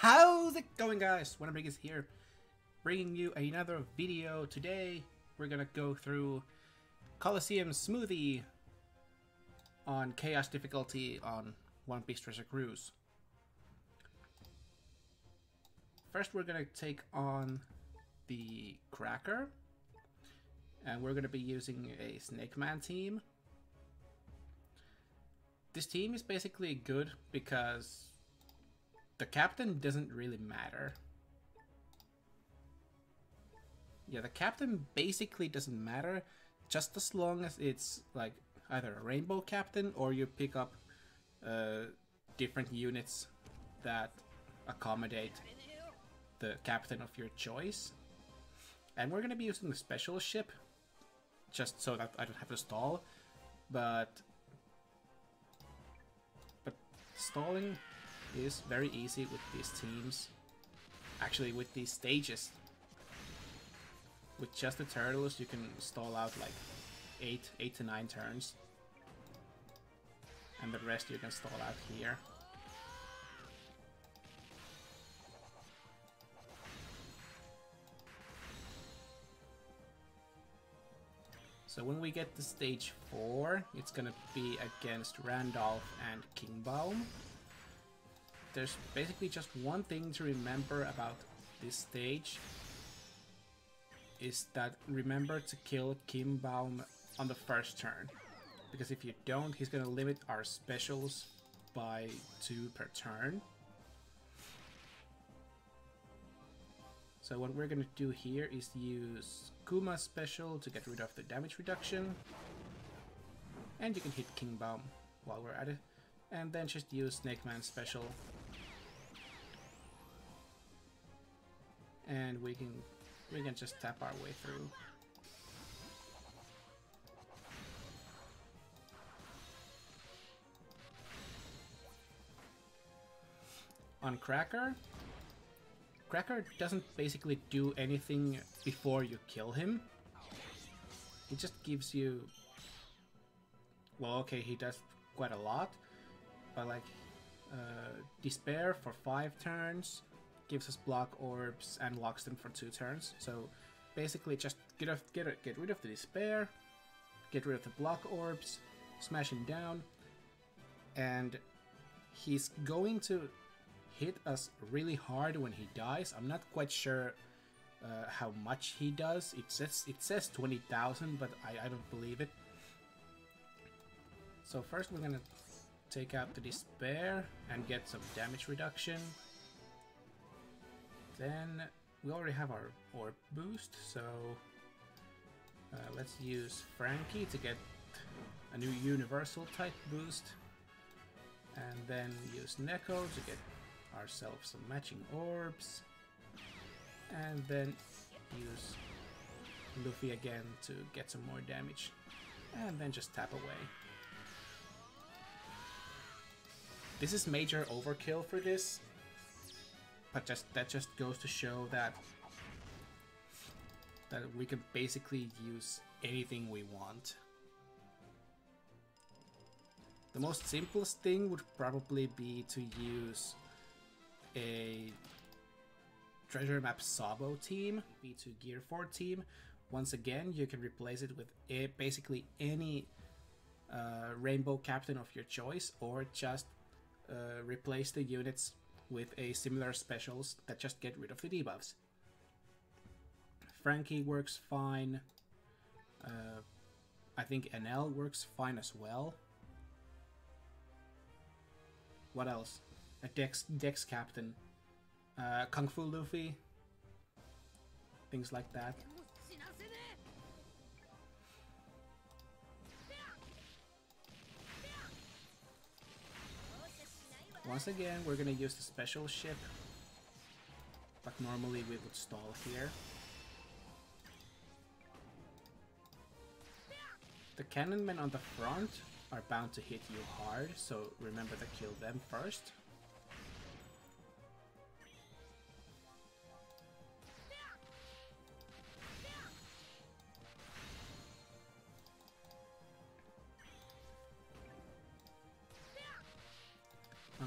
How's it going, guys? WannaBrigg is here, bringing you another video. Today, we're gonna go through Coliseum Smoothie on Chaos difficulty on One Piece Treasure Cruise. First, we're going to take on the Cracker, and we're going to be using a Snake Man team. This team is basically good because the captain doesn't really matter. Yeah, the captain basically doesn't matter, just as long as it's like either a rainbow captain or you pick up different units that accommodate the captain of your choice. And we're going to be using the special ship just so that I don't have to stall, but stalling is very easy with these teams, actually with these stages. With just the turtles you can stall out like eight to nine turns, and the rest you can stall out here. So when we get to stage 4, it's gonna be against Randolph and Kingbaum. There's basically just one thing to remember about this stage, is that remember to kill Kingbaum on the first turn, because if you don't, he's gonna limit our specials by 2 per turn. So what we're gonna do here is use Kuma's special to get rid of the damage reduction, and you can hit Kingbaum while we're at it, and then just use Snake Man's special, and we can just tap our way through. On Cracker, Cracker doesn't basically do anything before you kill him. He just gives you... well, okay, he does quite a lot, but like Despair for 5 turns, gives us block orbs and locks them for 2 turns. So basically just get rid of the Despair, get rid of the block orbs, smash him down, and he's going to hit us really hard when he dies. I'm not quite sure how much he does. It says 20,000, but I don't believe it. So first we're gonna take out the Despair and get some damage reduction. Then we already have our orb boost, so let's use Frankie to get a new universal type boost, and then use Neko to get ourselves some matching orbs, and then use Luffy again to get some more damage, and then just tap away. This is major overkill for this, but that just goes to show that we can basically use anything we want. The most simplest thing would probably be to use a treasure map Sabo team, B2 Gear 4 team. Once again, you can replace it with basically any rainbow captain of your choice, or just replace the units with a similar specials that just get rid of the debuffs. Frankie works fine. I think Enel works fine as well. What else? A Dex captain, Kung Fu Luffy, things like that. Once again, we're gonna use the special ship, but normally we would stall here. The cannon men on the front are bound to hit you hard, so remember to kill them first.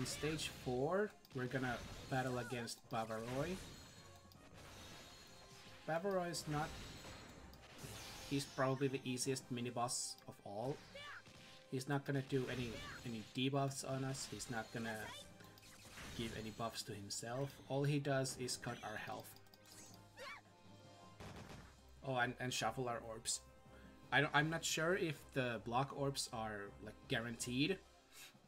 stage 4, we're gonna battle against Bavarois. Bavarois is not... He's probably the easiest mini-boss of all. He's not gonna do any debuffs on us, he's not gonna give any buffs to himself. All he does is cut our health. Oh, and shuffle our orbs. I'm not sure if the block orbs are like guaranteed,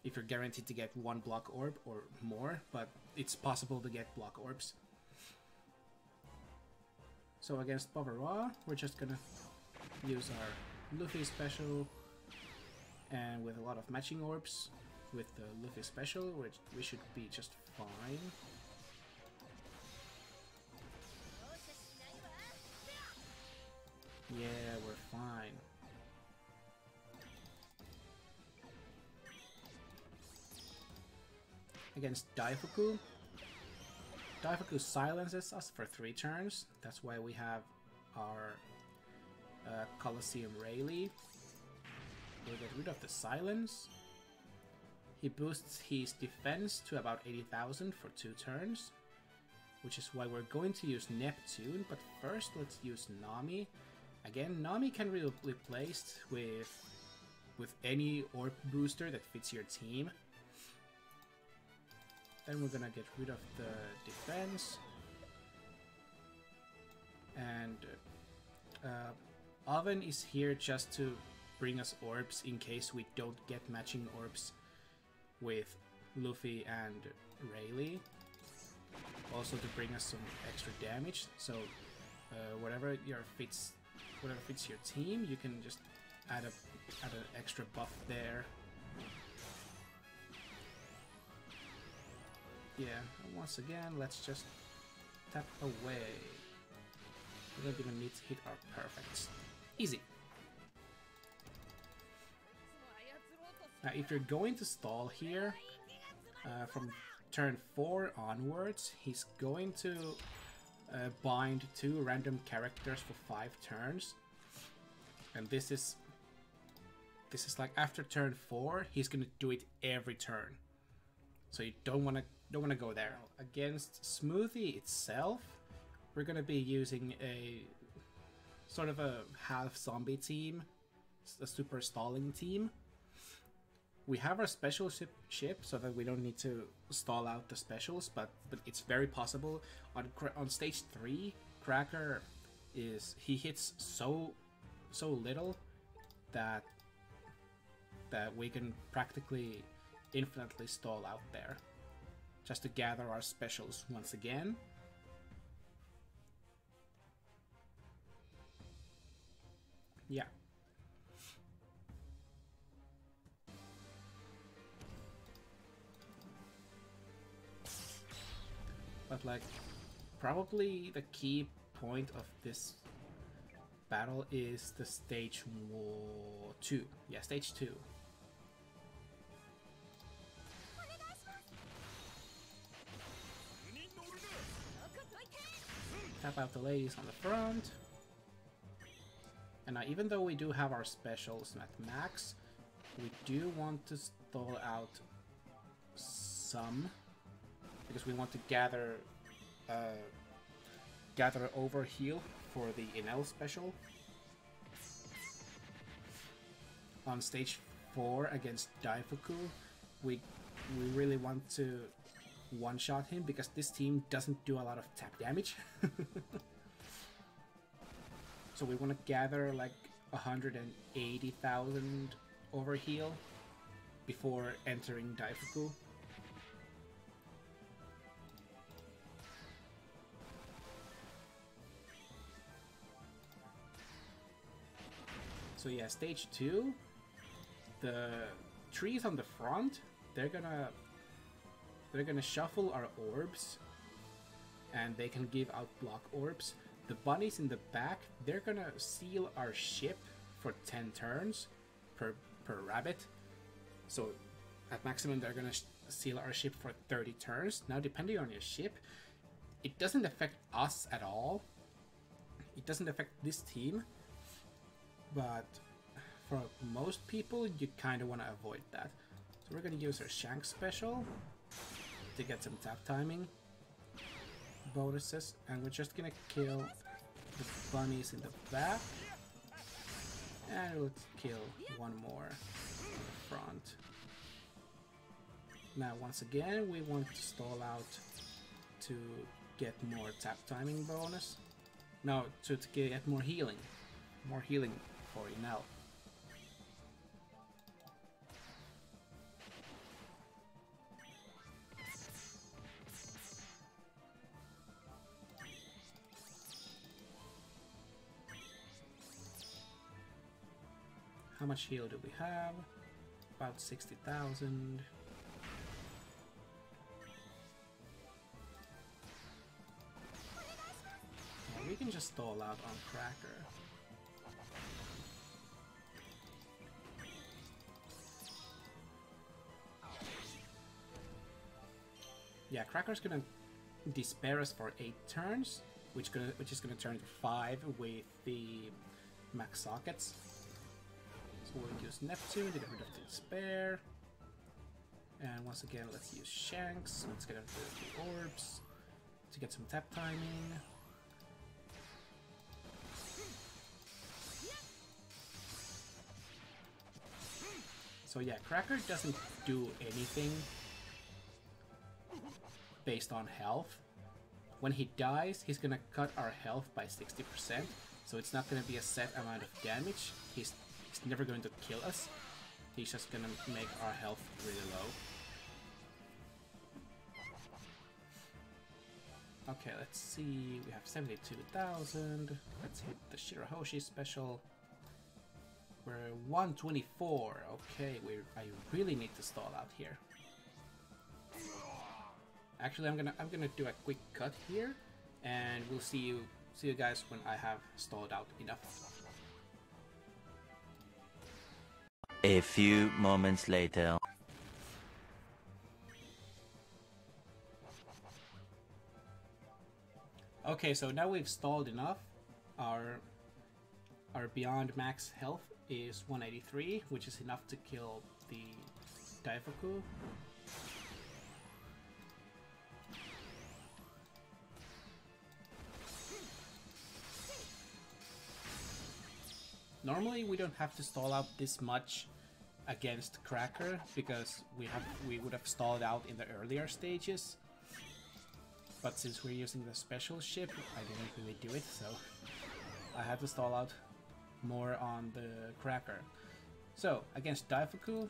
if you're guaranteed to get one block orb or more, but it's possible to get block orbs. So against Bavarois, we're just gonna use our Luffy special, and with a lot of matching orbs with the Luffy special, which we should be just fine. Yeah, we're fine. Against Daifuku. Daifuku silences us for 3 turns. That's why we have our Coliseum Rayleigh. We'll get rid of the silence. He boosts his defense to about 80,000 for 2 turns, which is why we're going to use Neptune, but first let's use Nami. Again, Nami can be replaced with any orb booster that fits your team. Then we're gonna get rid of the defense. And Oven is here just to bring us orbs in case we don't get matching orbs with Luffy and Rayleigh. Also to bring us some extra damage, so whatever fits your team, you can just add an extra buff there. Yeah, and once again, let's just tap away. We don't even need to hit our perfects. Easy. Now, if you're going to stall here, from turn 4 onwards, he's going to bind 2 random characters for 5 turns, and this is like after turn 4, he's gonna do it every turn. So you don't wanna go there. Against Smoothie itself, we're gonna be using a sort of a half zombie team, a super stalling team. We have our special ship so that we don't need to stall out the specials, but it's very possible on stage 3, Cracker hits so little that we can practically infinitely stall out there just to gather our specials once again. Yeah. But like, probably the key point of this battle is the stage 2. Yeah, stage 2. Tap out the ladies on the front. And now, even though we do have our specials at max, we do want to stall out some, because we want to gather over heal for the Enel special. On stage 4 against Daifuku, we really want to one-shot him because this team doesn't do a lot of tap damage. So we want to gather like 180,000 over heal before entering Daifuku. So yeah, stage 2, the trees on the front, they're gonna shuffle our orbs, and they can give out block orbs. The bunnies in the back, they're gonna seal our ship for 10 turns per rabbit. So at maximum, they're gonna seal our ship for 30 turns. Now, depending on your ship, it doesn't affect us at all. It doesn't affect this team. But for most people, you kind of want to avoid that. So we're going to use our Shanks special. to get some tap timing bonuses, and we're just gonna kill the bunnies in the back, and let's kill one more in the front. Now once again we want to stall out to get more tap timing bonus. No, to get more healing for Enel. How much heal do we have? About 60,000. We can just stall out on Cracker. Yeah, Cracker's gonna despair us for 8 turns, which is gonna turn to 5 with the max sockets. So we'll use Neptune to get rid of the despair. And once again, let's use Shanks. Let's get rid of the orbs to get some tap timing. So yeah, Cracker doesn't do anything based on health. When he dies, he's gonna cut our health by 60%, so it's not gonna be a set amount of damage. He's never going to kill us. He's just gonna make our health really low. Okay, let's see. We have 72,000. Let's hit the Shirohoshi special. We're 124. Okay, I really need to stall out here. Actually, I'm gonna do a quick cut here, and we'll see you guys when I have stalled out enough. A few moments later. Okay, so now we've stalled enough. Our beyond max health is 183, which is enough to kill the Daifuku. Normally we don't have to stall out this much against Cracker because we would have stalled out in the earlier stages. But since we're using the special ship, I didn't really do it, so I had to stall out more on the Cracker. So against Daifuku,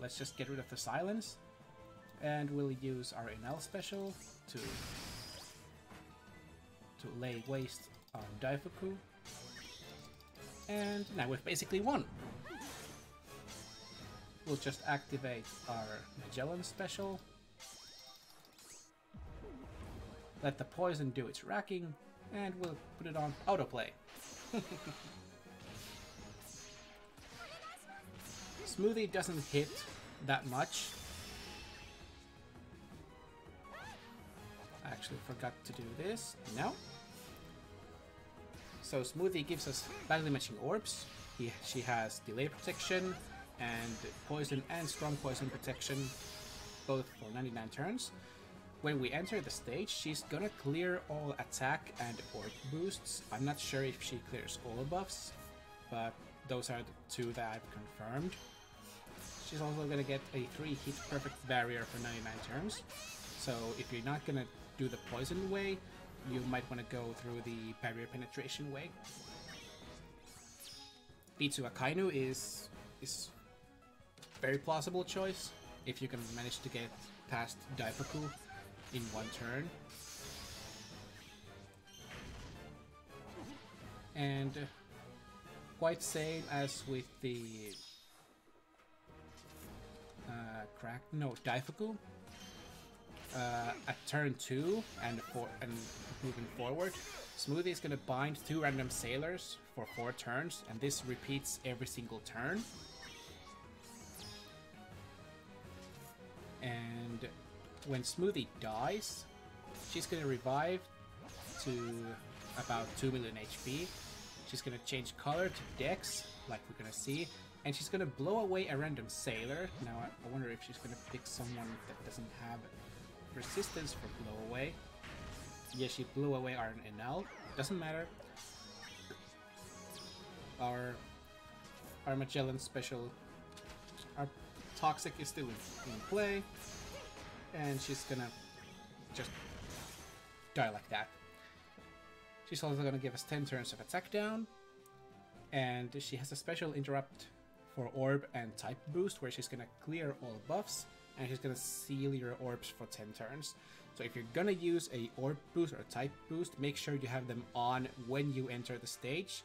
let's just get rid of the silence, and we'll use our Enel special to lay waste on Daifuku. And now we've basically won. We'll just activate our Magellan special, let the poison do its racking, and we'll put it on autoplay. Smoothie doesn't hit that much. I actually forgot to do this. No. So Smoothie gives us badly matching orbs. She has delay protection and poison and strong poison protection, both for 99 turns. When we enter the stage, she's gonna clear all attack and orb boosts. I'm not sure if she clears all buffs, but those are the two that I've confirmed. She's also gonna get a 3-hit perfect barrier for 99 turns. So if you're not gonna do the poison way, you might wanna go through the barrier penetration way. B2 Akainu is a very plausible choice if you can manage to get past Daifuku in one turn. And quite same as with the Daifuku. At turn 2 and moving forward, Smoothie is gonna bind 2 random sailors for 4 turns, and this repeats every single turn. And when Smoothie dies, she's gonna revive to about 2 million HP. She's gonna change color to Dex, like we're gonna see, and she's gonna blow away a random sailor. Now I wonder if she's gonna pick someone that doesn't have resistance for blow away. Yeah, she blew away our Enel. Doesn't matter. Our Magellan special, our Toxic is still in play, and she's gonna just die like that. She's also gonna give us 10 turns of attack down, and she has a special interrupt for orb and type boost where she's gonna clear all buffs, and she's gonna seal your orbs for 10 turns. So if you're gonna use a orb boost or type boost, make sure you have them on when you enter the stage,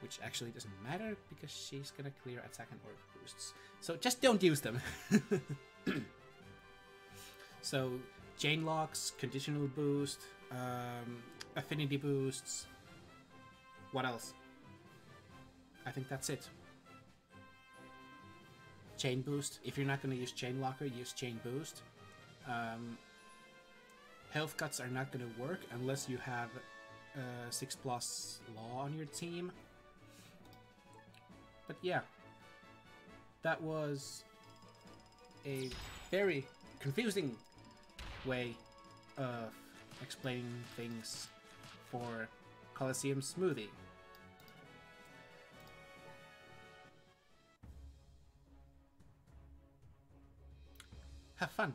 which actually doesn't matter because she's gonna clear attack and orb boosts. So just don't use them. So chain locks, conditional boost, affinity boosts. What else? I think that's it. Chain boost. If you're not gonna use chain locker, use chain boost. Health cuts are not gonna work unless you have 6+ Law on your team. But yeah, that was a very confusing way of explaining things for Coliseum Smoothie. Have fun!